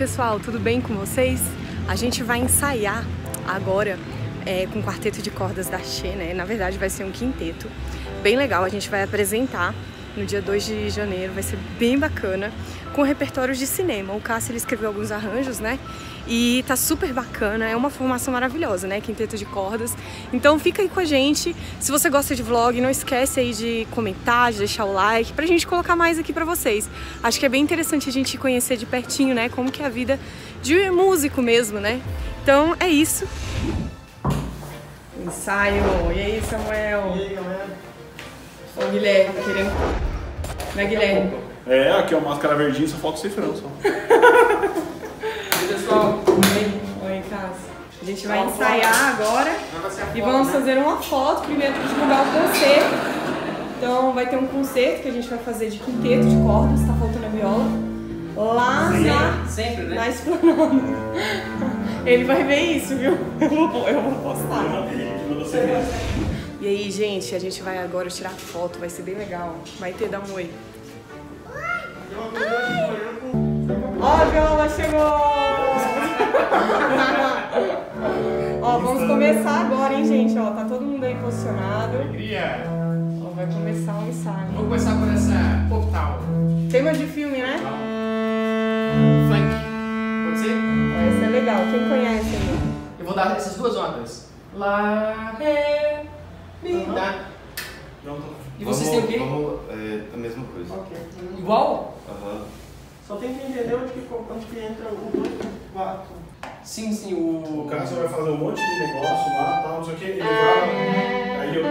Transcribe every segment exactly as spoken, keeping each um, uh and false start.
pessoal, tudo bem com vocês? A gente vai ensaiar agora é, com o Quarteto de Cordas D'Archet, né? Na verdade vai ser um quinteto bem legal, a gente vai apresentar no dia dois de janeiro, vai ser bem bacana, com repertórios de cinema. O Cássio ele escreveu alguns arranjos, né? E tá super bacana, é uma formação maravilhosa, né? Quinteto de cordas. Então fica aí com a gente. Se você gosta de vlog, não esquece aí de comentar, de deixar o like, pra gente colocar mais aqui pra vocês. Acho que é bem interessante a gente conhecer de pertinho, né? Como que é a vida de músico mesmo, né? Então é isso. Ensaio. E aí, Samuel? E aí, galera? Ô Guilherme, querendo. Não é Guilherme? É, aqui é o máscara verdinha, só falta o cifrão só. Oi, pessoal. Oi, oi, Cássio. A gente vai vamos ensaiar lá. Agora foto, e vamos né? fazer uma foto primeiro para divulgar o concerto. Então vai ter um concerto que a gente vai fazer de quinteto de cordas, tá faltando a viola. Lá Sim, na. Sempre, né? Na esplanada. Ele vai ver isso, viu? Eu vou, eu vou postar. Eu E aí, gente, a gente vai agora tirar foto, vai ser bem legal. Maitê, dá um oi. Ó, a viola chegou! Ó, vamos começar agora, hein, gente? Ó, tá todo mundo aí posicionado. Alegria! Ó, vai começar o ensaio. Vamos começar por essa portal. Tema de filme, né? Funk. Pode ser? Essa é legal. Quem conhece? Né? Eu vou dar essas duas ondas. Lá, ré. Uhum. Tá. E vocês vamos, têm o quê? Vamos, é, a mesma coisa. Okay. Igual? Uhum. Só tem que entender onde que, onde que entra o dois e o quatro. Sim, sim. O, o Cássio vai fazer um monte de negócio lá, tal, não sei o que. Ele vai. Aí eu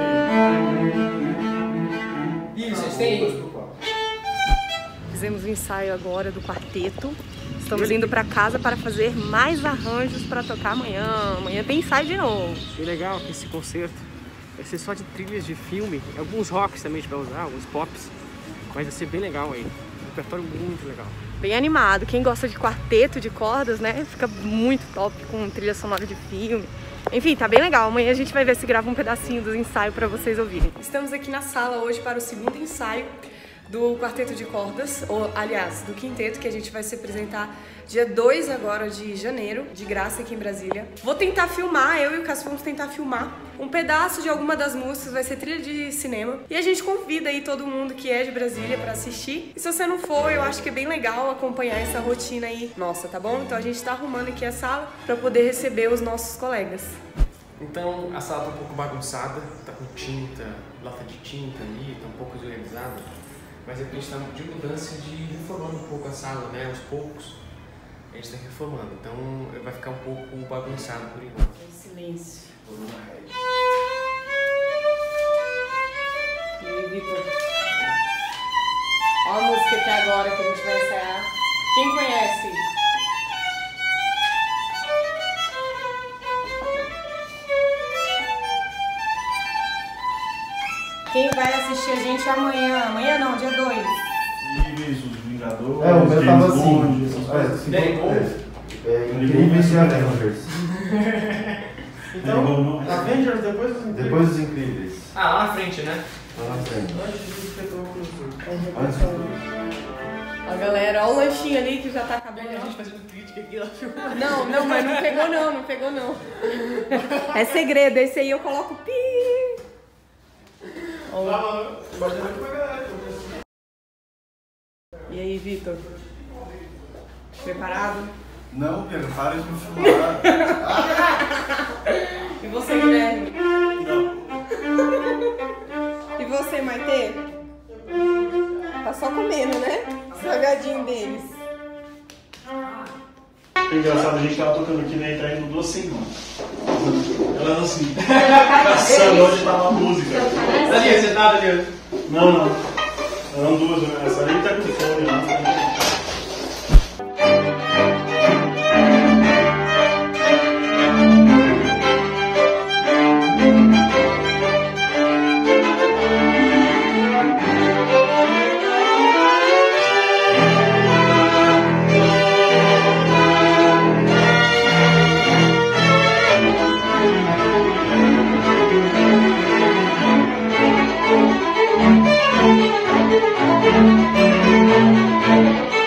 tenho. E vocês têm? Fizemos o ensaio agora do quarteto. Estamos indo para casa para fazer mais arranjos para tocar amanhã. Amanhã tem ensaio de novo. Que legal esse concerto. Vai ser só de trilhas de filme, alguns rocks também a gente vai usar, alguns pops, mas vai ser bem legal aí, um repertório muito legal. Bem animado, quem gosta de quarteto de cordas, né, fica muito top com trilha sonora de filme. Enfim, tá bem legal, amanhã a gente vai ver se grava um pedacinho do ensaio para vocês ouvirem. Estamos aqui na sala hoje para o segundo ensaio do Quarteto de Cordas, ou aliás, do Quinteto, que a gente vai se apresentar dia dois agora de janeiro, de graça aqui em Brasília. Vou tentar filmar, eu e o Cássio vamos tentar filmar um pedaço de alguma das músicas, vai ser trilha de cinema. E a gente convida aí todo mundo que é de Brasília pra assistir. E se você não for, eu acho que é bem legal acompanhar essa rotina aí. Nossa, tá bom? Então a gente tá arrumando aqui a sala pra poder receber os nossos colegas. Então a sala tá um pouco bagunçada, tá com tinta, lata de tinta ali, tá um pouco desorganizada. Mas é porque a gente está de mudança de reformando um pouco a sala, né? Aos poucos a gente está reformando, então vai ficar um pouco bagunçado por enquanto. É silêncio. Vamos lá, Ed. E aí, Vitor? Olha a música até agora que a gente vai ensaiar. Quem conhece? Quem vai assistir a gente amanhã? Amanhã não, dia dois. Incríveis, os Vingadores, é, o meu tava assim, essas coisas. Incríveis e Avengers. Então, Avengers depois dos Incríveis. Depois dos Incríveis. Ah, lá na frente, né? Lá na frente. Ó, galera, ó o lanchinho ali que já tá acabando. A gente fazendo crítica aqui, lá filmando. Não, não, mas não pegou não, não pegou não. É segredo, esse aí eu coloco pi. Olá. E aí, Vitor? Preparado? Não, Pedro, para de me filmar. E você, Guilherme? Não. E você, Maitê? Tá só comendo, né? Salgadinho deles. É engraçado, a gente tava tocando aqui, né? Entrando duas semanas. Ela assim, caçando onde tava a música. Ali, sentada ali. Não, não. Eram duas, né? Essa nem tá com fome, não. Thank you.